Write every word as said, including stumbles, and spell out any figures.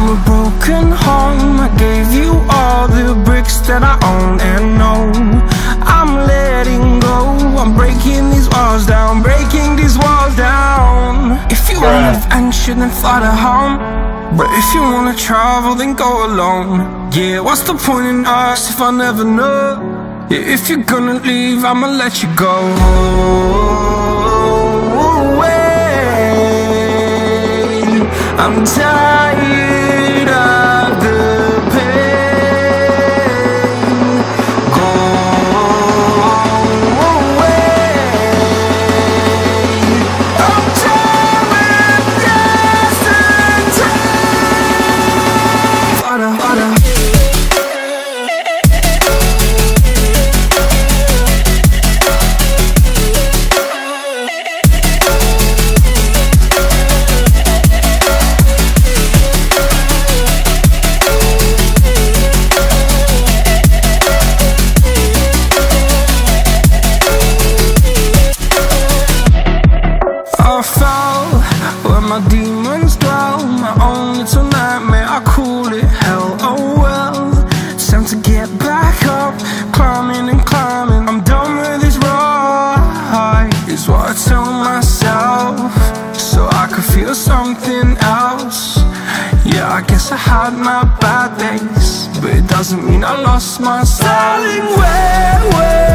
I'm a broken home. I gave you all the bricks that I own and know. I'm letting go. I'm breaking these walls down, breaking these walls down. If you want adventure, then fly to home. But if you wanna travel, then go alone. Yeah, what's the point in us if I never know? Yeah, if you're gonna leave, I'ma let you go. I'm tired of the pain. Go away. I'm tired of destiny. Harder, harder. I fell where my demons dwell. My own little nightmare, I call it hell. Oh well, it's time to get back up. Climbing and climbing, I'm done with this ride, is what I tell myself, so I could feel something else. Yeah, I guess I had my bad days, but it doesn't mean I lost myself. Darling, where, where